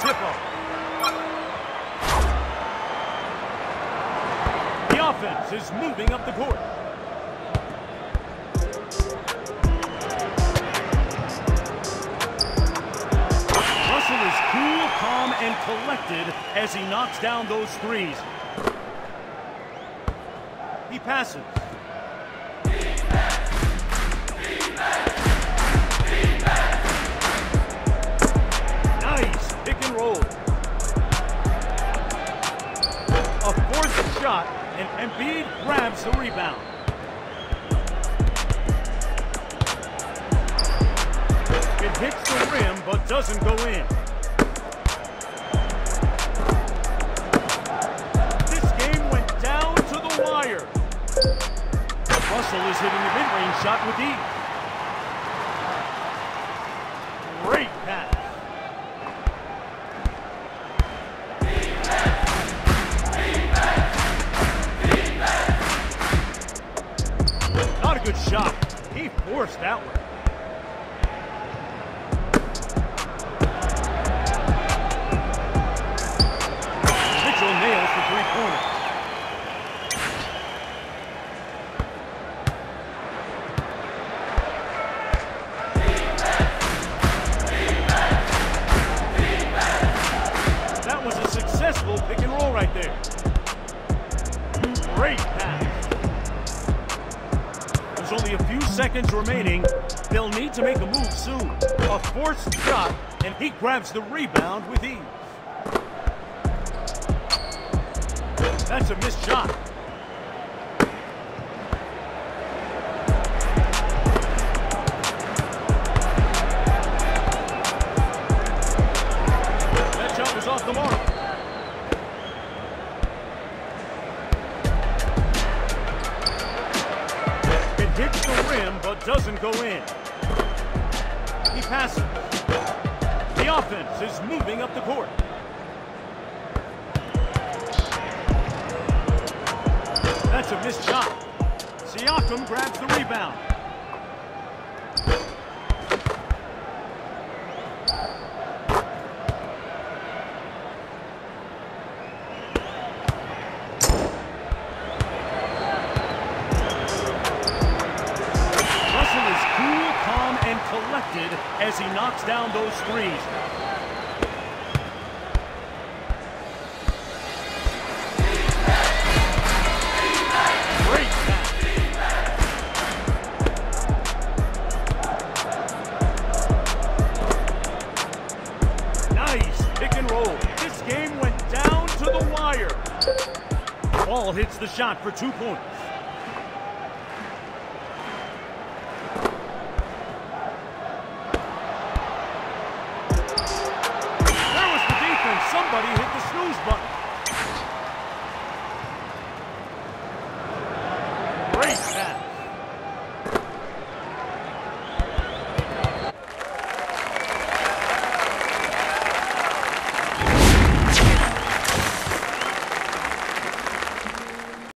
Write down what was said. triple. The offense is moving up the court. Russell is cool, calm, and collected as he knocks down those threes. He passes. Nice pick and roll. A fourth shot, and Embiid grabs the rebound. It hits the rim, but doesn't go in. This game went down to the wire. Russell is hitting the mid-range shot with ease. Great pass. Defense. Not a good shot. He forced that one. Mitchell nails the three-pointer. Successful pick and roll right there. Great pass. There's only a few seconds remaining. They'll need to make a move soon. A forced shot, and he grabs the rebound with ease. That's a missed shot. That shot was off the mark. Hits the rim, but doesn't go in. He passes. The offense is moving up the court. That's a missed shot. Siakam grabs the rebound. As he knocks down those threes. Great pass. Nice pick and roll. This game went down to the wire. Ball hits the shot for 2 points.